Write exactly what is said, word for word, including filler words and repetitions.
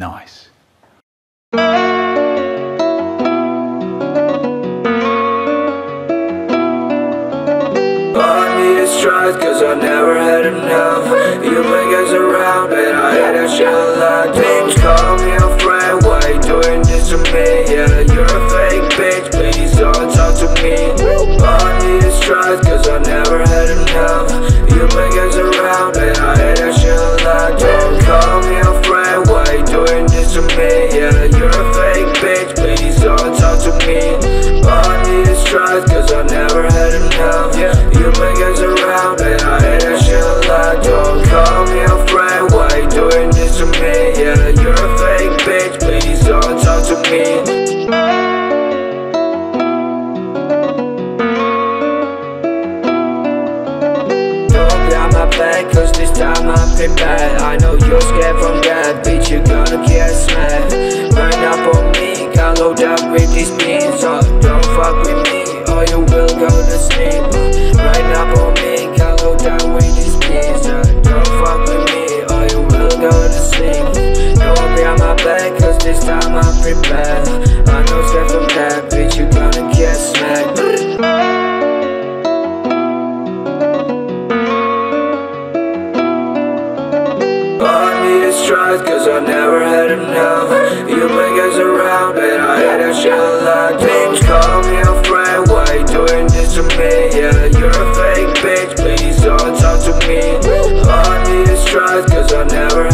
nice. Cause I never had enough. You make us around and I hate that shit a lot. Don't call me a friend, why you doing this to me? Yeah, you're a fake bitch, please don't talk to me. All I need is trust, cause I never had enough. You make us around and I hate that shit a lot. Don't call me a friend, why you doing this to me? Yeah, you're a fake bitch, please don't talk to me. All I need is trust, cause I never had enough. Yeah, you make us around. Don't call me a friend, why you doing this to me? Yeah, you're a fake bitch, please don't talk to me. Don't be on my back, cause this time I'm prepared. I know you're scared from that, bitch, you're gonna get smacked. Burn up on me, got load up with these beans. Oh, don't fuck with me, or you will go to sleep. Burn up on me, got load up with these beans. Don't fuck with me or you will go to sleep. Don't be on my back cause this time I'm prepared. I know step from that bitch you're gonna get smacked. All I need is trust cause I never had enough. You make us around and I hate that shit a lot. Don't call me a friend, why you doing this to me? Yeah, you're a fake bitch, please don't talk to me. All I need is trust, cause I never